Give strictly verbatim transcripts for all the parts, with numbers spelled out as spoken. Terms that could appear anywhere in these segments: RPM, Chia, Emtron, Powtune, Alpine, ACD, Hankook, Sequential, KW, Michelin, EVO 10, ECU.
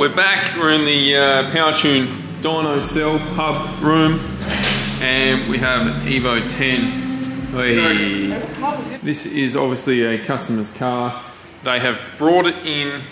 We're back, we're in the uh, Powtune dyno cell hub room, and we have an EVO ten. Hey. This is obviously a customer's car. They have brought it in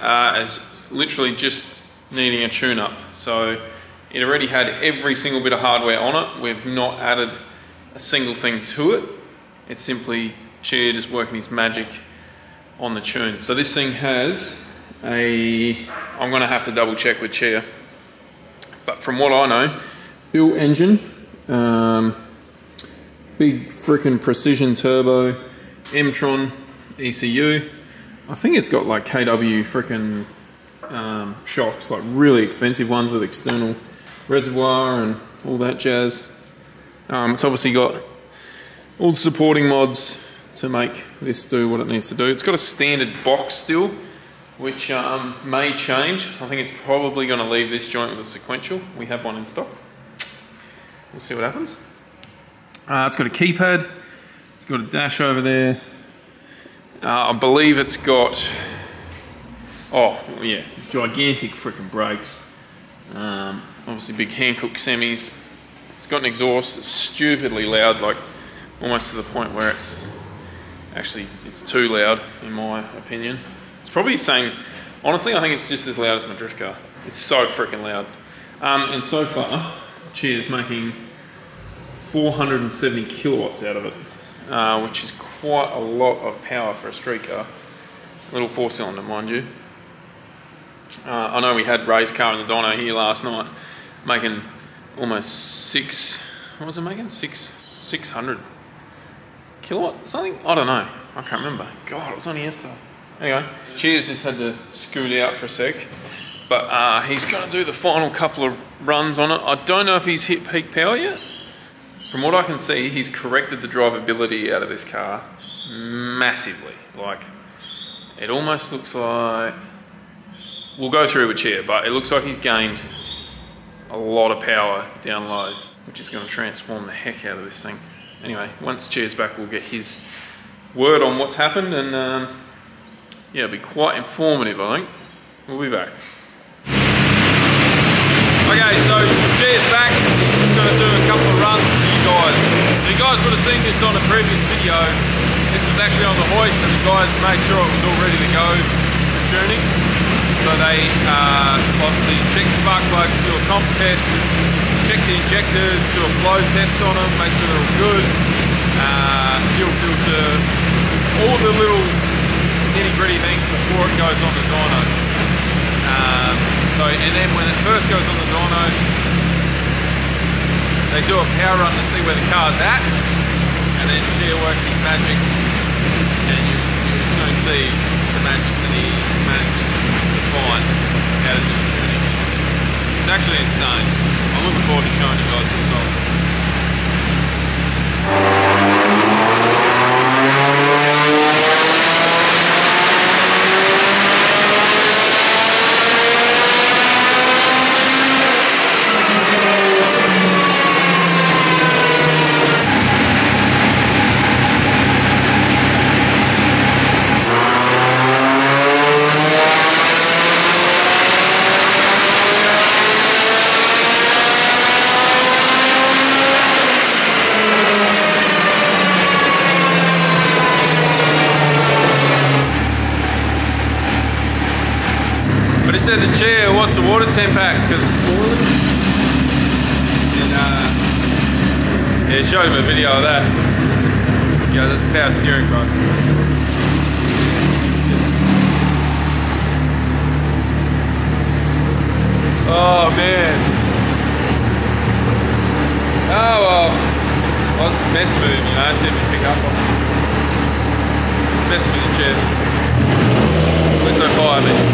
uh, as literally just needing a tune-up. So it already had every single bit of hardware on it. We've not added a single thing to it. It's simply Chia just working its magic on the tune. So this thing has a, I'm gonna have to double check with Chia, but from what I know, built engine, um, big frickin' precision turbo, Emtron E C U. I think it's got like K W frickin' um, shocks, like really expensive ones with external reservoir and all that jazz. Um, it's obviously got all the supporting mods to make this do what it needs to do. It's got a standard box still, which um, may change. I think it's probably going to leave this joint with a sequential. We have one in stock. We'll see what happens. Uh, it's got a keypad. It's got a dash over there. Uh, I believe it's got, oh yeah, gigantic frickin' brakes. Um, obviously big Hankook semis. It's got an exhaust that's stupidly loud, like almost to the point where it's actually, it's too loud in my opinion. It's probably saying, honestly, I think it's just as loud as my drift car. It's so freaking loud. Um, and so far, Chia's making four hundred seventy kilowatts out of it, uh, which is quite a lot of power for a street car. Little four cylinder, mind you. Uh, I know we had Ray's car in the dyno here last night, making almost six, what was it making? Six, six hundred kilowatt, something? I don't know, I can't remember. God, it was only yesterday. Anyway, Chia's just had to scoot out for a sec, but uh, he's going to do the final couple of runs on it. I don't know if he's hit peak power yet. From what I can see, he's corrected the drivability out of this car massively. Like, it almost looks like, we'll go through with Chia, but it looks like he's gained a lot of power down low, which is going to transform the heck out of this thing. Anyway, once Chia's back, we'll get his word on what's happened, and um, yeah, it'll be quite informative, I think. We'll be back. Okay, so Chia's back. He's just going to do a couple of runs for you guys. So you guys would have seen this on a previous video. This was actually on the hoist, and the guys made sure it was all ready to go for tuning. So they uh, obviously check spark plugs, do a comp test, check the injectors, do a blow test on them, make sure they're all good. Uh, fuel filter, all the little nitty-gritty things before it goes on the dyno. Um, so, and then when it first goes on the dyno, they do a power run to see where the car's at, and then Chia works his magic, and you, you'll soon see the magic that he manages to find out of this tuning. It's actually insane. I'm looking forward to showing you guys the results. But it said the Chia wants the water temp back because it's boiling. And uh, yeah, showed him a video of that. Yeah, that's the power steering rod. Oh man. Oh well. Well, it's best move, you know, see if we pick up on it. It's best move the Chia. There's no fire, man.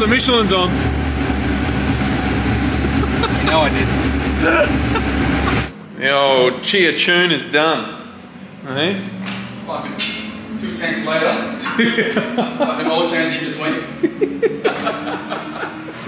put the Michelin's on. You know I did. The old Chia tune is done. Hey? Fucking two tanks later. Fucking oil change in between.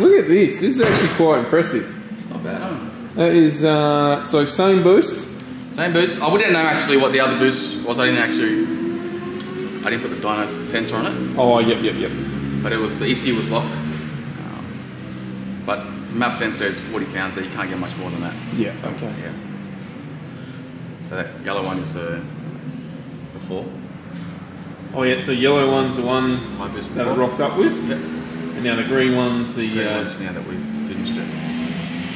Look at this. This is actually quite impressive. It's not bad, huh? That is, uh, so same boost? Same boost. I wouldn't know actually what the other boost was. I didn't actually... I didn't put the dyno sensor on it. Oh, yep, yep, yep. But it was, the E C U was locked. Um, but the map sensor is forty pounds, so you can't get much more than that. Yeah, okay. Yeah. So that yellow one is the, the four. Oh yeah, so yellow one's the one that it rocked up with. Yep. And now the green one's the... Green uh, one's now that we've finished it.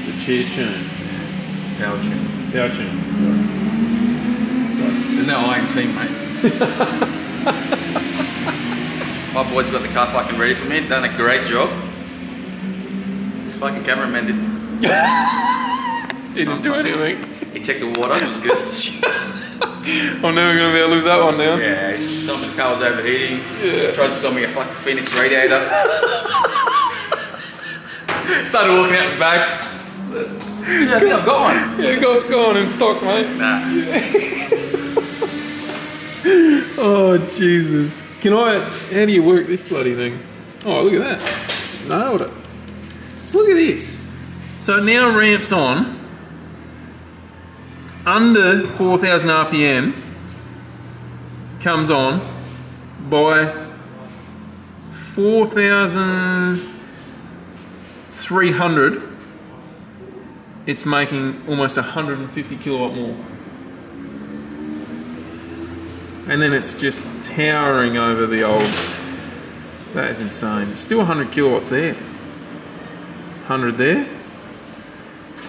The Chia tune. Yeah. Power tune. Power tune, sorry. Sorry. There's no iron team, mate. My boys got the car fucking ready for me, done a great job. This fucking cameraman did... didn't do anything. He checked the water, it was good. I'm never going to be able to live that one down. Yeah, he told me the car was overheating. Yeah. Tried to sell me a fucking Phoenix radiator. Started walking out the back. Yeah, I think I've got one. Yeah, go, go on in stock, mate. Nah. Yeah. Oh Jesus! Can I? How do you work this bloody thing? Oh, look at that! Nailed it. So look at this. So it now ramps on under four thousand R P M. Comes on by four thousand three hundred. It's making almost one hundred fifty kilowatt more. And then it's just towering over the old. That is insane. Still one hundred kilowatts there. one hundred there.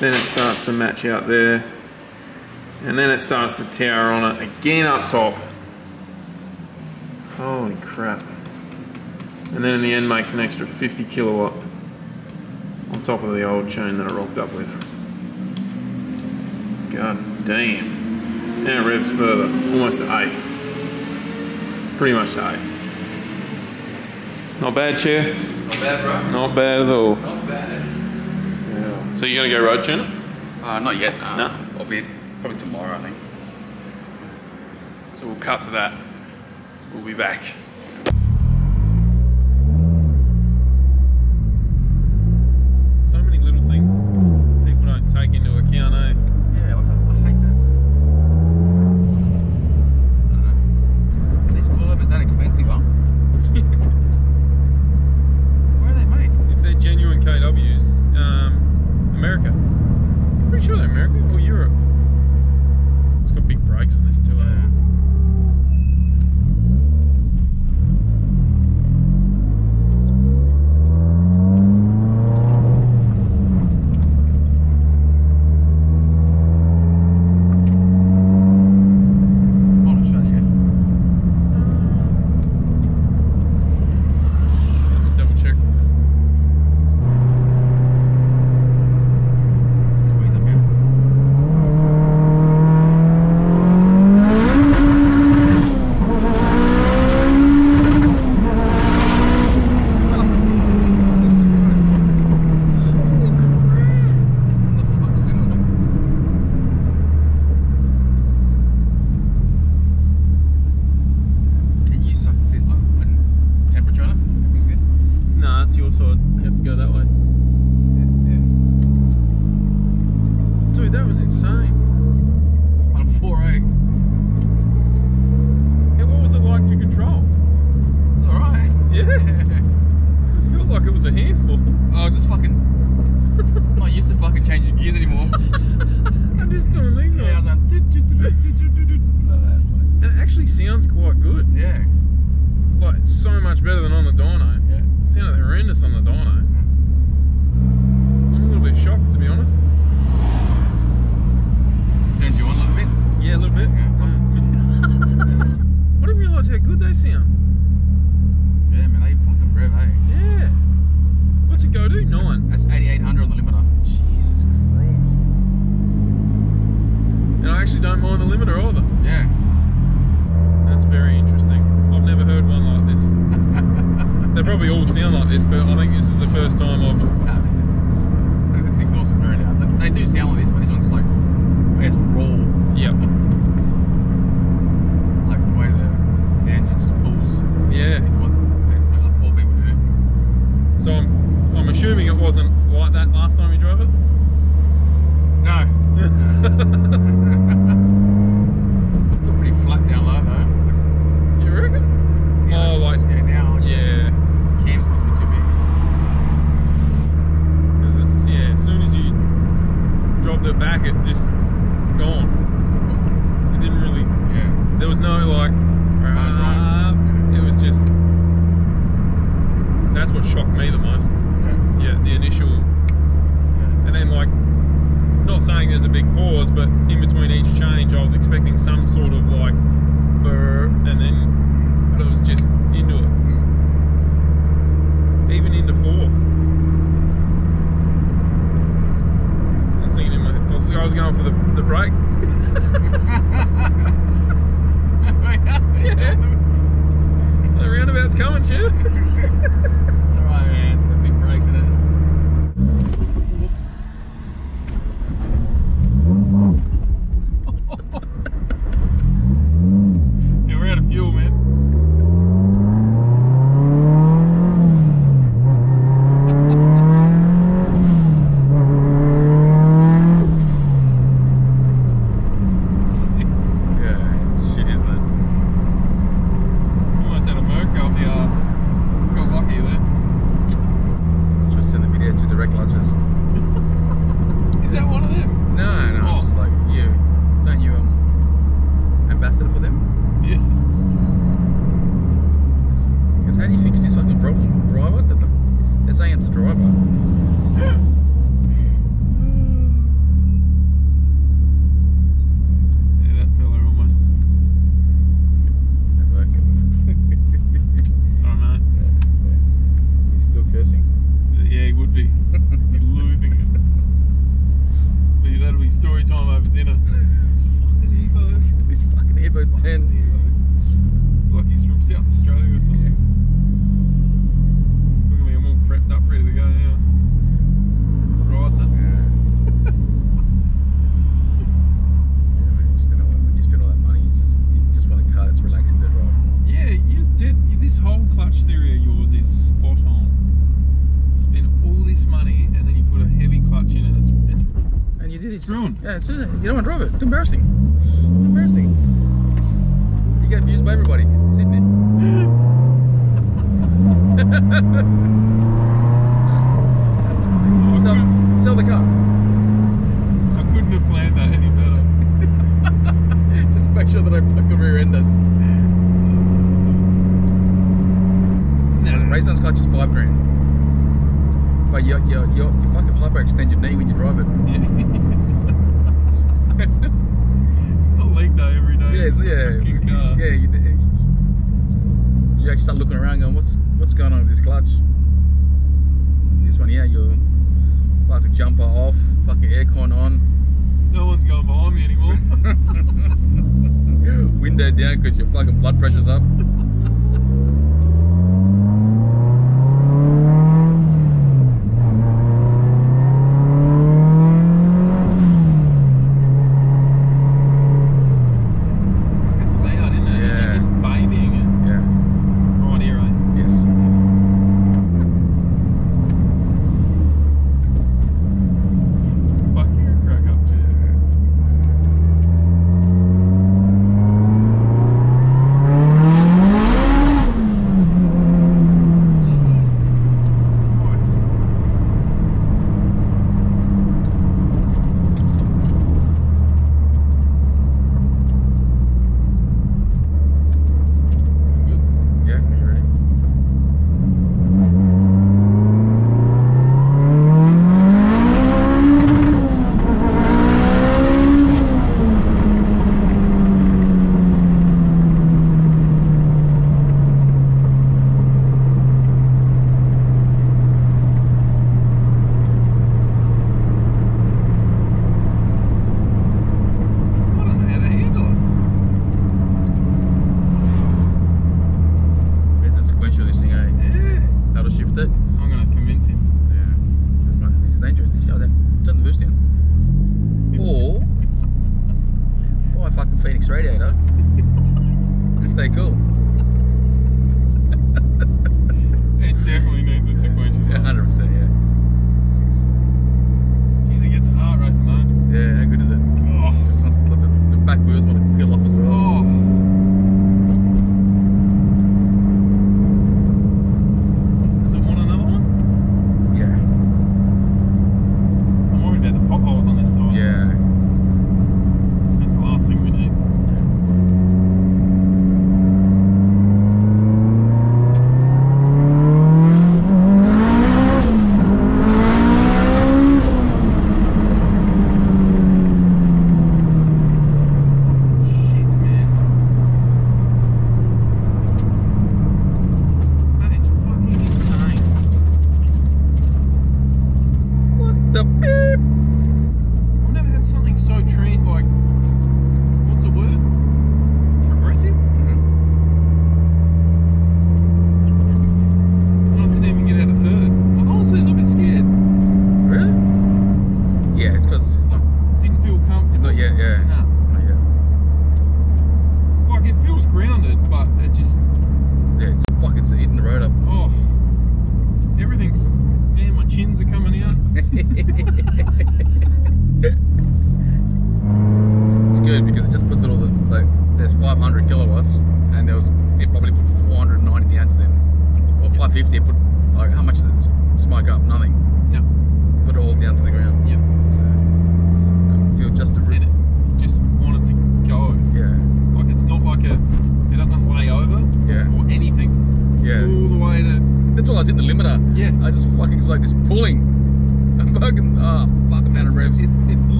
Then it starts to match out there. And then it starts to tower on it again up top. Holy crap. And then in the end makes an extra fifty kilowatt on top of the old chain that it rocked up with. God damn. And it revs further. Almost to eight. Pretty much that. Not bad, Chair. Not bad, bro. Not bad at all. Not bad. Yeah. So you gonna go road tune? Uh, not yet. Um, no. I'll be probably tomorrow, I think. So we'll cut to that. We'll be back. So many little things people don't take into account, eh? K Ws, um, America. I'm pretty sure they're America or Europe. It's got big brakes on this too. Yeah. But I think this is first time I've... Nah, this is... Like, this exhaust is very loud. They do sound like this, but this one's like... I guess raw. Yep. Like the way the, the engine just pulls. Yeah. It's what like four people do. So I'm, I'm assuming it wasn't like that last time you drove it? No. Still pretty flat down low though. You reckon? Yeah, oh, like... Yeah, now it's yeah. Just, the back, it just gone. It didn't really. Yeah. There was no like. Uh, it was just. That's what shocked me the most. Yeah. Yeah. The initial. Yeah. And then like, not saying there's a big pause, but in between each change, I was expecting some sort of like, burr, and then, but it was just into it. Mm. Even into fourth. I was going for the, the brake. Yeah. The roundabout's coming, Chia. It's alright, man. It's got big brakes in it. Yeah, we're out of fuel, man. Yeah, it's, you don't want to drive it. It's embarrassing. It's embarrassing. You get abused by everybody in Sydney. sell, sell the car. I couldn't have planned that any better. Just make sure that I fuck the rear end us. No, Raisin's clutch is five grand. But you you you you fucking hyperextend your knee when you drive it. Yeah. It's not leg day every day. Yeah, it's, yeah, fucking car. Yeah. You, you actually start looking around, going, "What's what's going on with this clutch?" This one, yeah, you're like a jumper off, fucking aircon on. No one's going behind me anymore. Window down because your fucking blood pressure's up. Thank you. six radiator and stay cool. It definitely needs a sequential. Yeah, one hundred percent, yeah. Jeez, it gets hard racing though. Yeah, how good is it? Oh. Just has to, like, the, the back wheels want to peel off as well. Oh.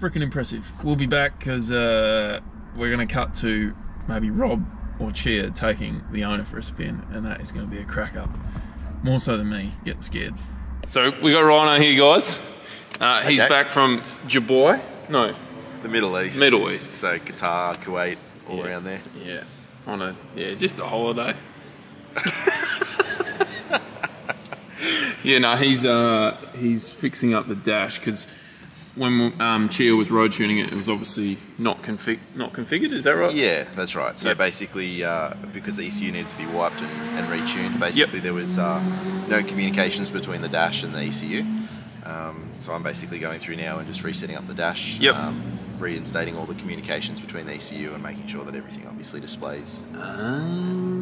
Freaking impressive. We'll be back because uh, we're going to cut to maybe Rob or Chia taking the owner for a spin, and that is going to be a crack up. More so than me getting scared. So we got Rhino here, guys. Uh, he's okay. Back from Dubai. No. The Middle East. Middle East. So Qatar, Kuwait, all yeah. around there. Yeah. On a yeah, just a holiday. Yeah. No, he's uh, he's fixing up the dash because. When um, Chia was road tuning it, it was obviously not config not configured. Is that right? Yeah, that's right. So yep. basically, uh, because the E C U needed to be wiped and, and retuned, basically yep. there was uh, no communications between the dash and the E C U. Um, so I'm basically going through now and just resetting up the dash, yep. um, reinstating all the communications between the E C U and making sure that everything obviously displays. Um,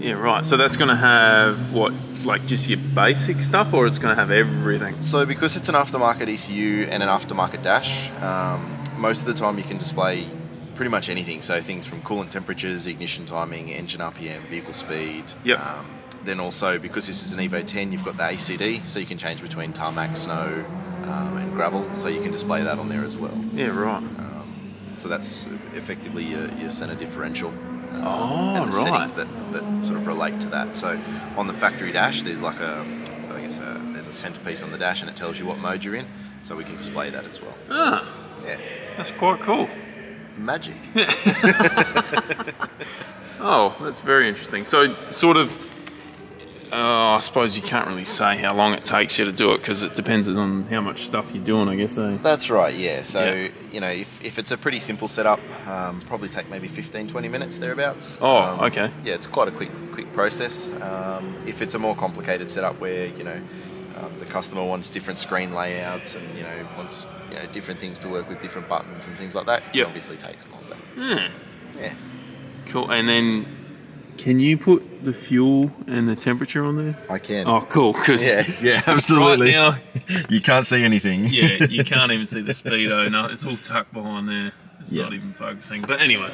yeah, right. So that's going to have what? Like just your basic stuff, or it's going to have everything? So because it's an aftermarket E C U and an aftermarket dash, um, most of the time you can display pretty much anything. So things from coolant temperatures, ignition timing, engine R P M, vehicle speed. Yep. Um, then also, because this is an EVO ten, you've got the A C D, so you can change between tarmac, snow um, and gravel. So you can display that on there as well. Yeah, right. Um, so that's effectively your, your center differential. Um, oh, and the right. settings that, that sort of relate to that. So on the factory dash, there's like a, I guess a, there's a centerpiece on the dash and it tells you what mode you're in. So we can display that as well. Ah, yeah. That's quite cool. Magic. Oh, that's very interesting. So sort of, uh, I suppose you can't really say how long it takes you to do it because it depends on how much stuff you're doing, I guess. Eh? That's right, yeah. So, yeah. you know, if, if it's a pretty simple setup, um, probably take maybe fifteen, twenty minutes thereabouts. Oh, um, okay. Yeah, it's quite a quick quick process. Um, if it's a more complicated setup where, you know, um, the customer wants different screen layouts and, you know, wants you know, different things to work with, different buttons and things like that, yep. it obviously takes longer. Mm. Yeah. Cool, and then... Can you put the fuel and the temperature on there? I can. Oh, cool. Cause yeah, yeah, absolutely. Right now, you can't see anything. Yeah, you can't even see the speedo. No, it's all tucked behind there. It's yeah. not even focusing. But anyway.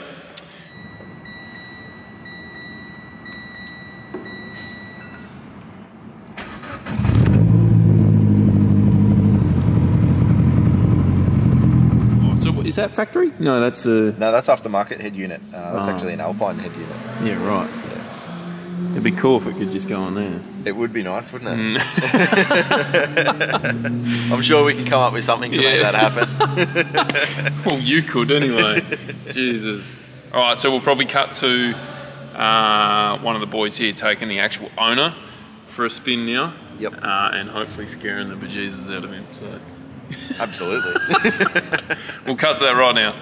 Is that factory? No, that's a... No, that's aftermarket head unit. Uh, that's oh. actually an Alpine head unit. Yeah, right. Yeah. It'd be cool if it could just go on there. It would be nice, wouldn't it? Mm. I'm sure we can come up with something to yeah. make that happen. Well, you could anyway. Jesus. All right, so we'll probably cut to uh, one of the boys here taking the actual owner for a spin now. Yep. Uh, and hopefully scaring the bejesus out of him. So. Absolutely. We'll cut to that right now.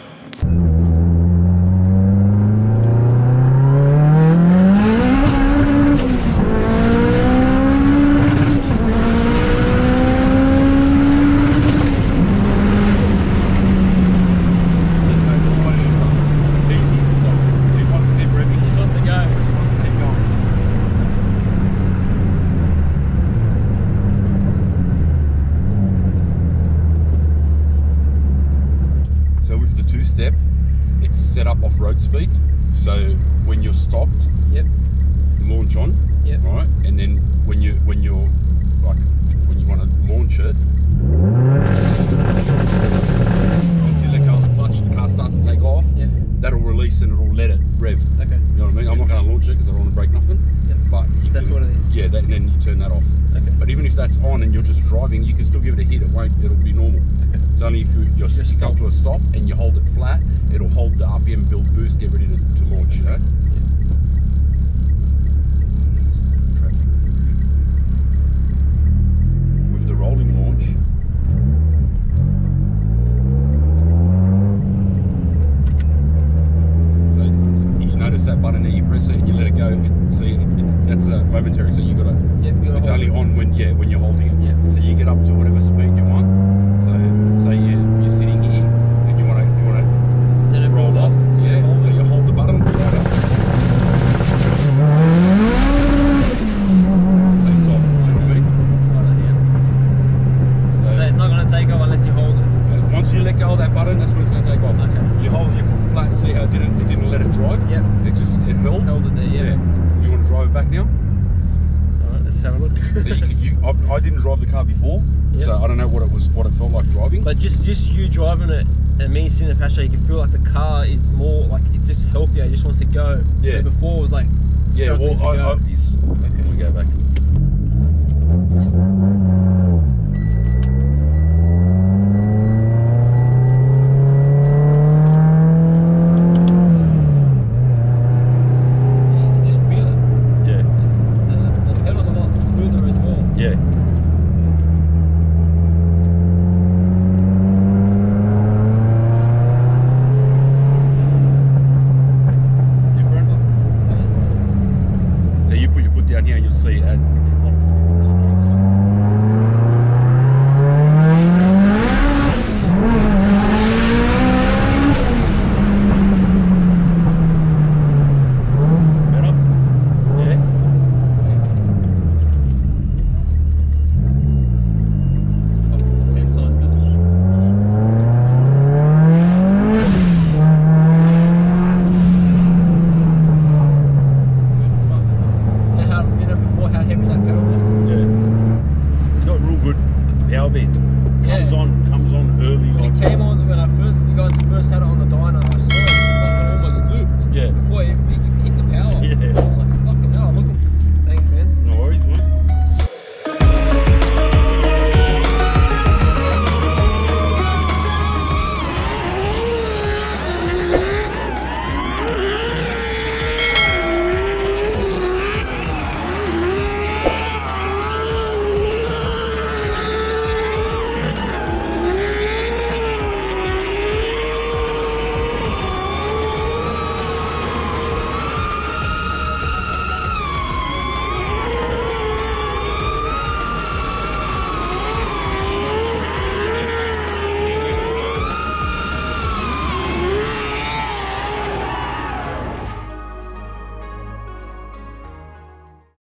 Power bend comes yeah. on, comes on early. When it came on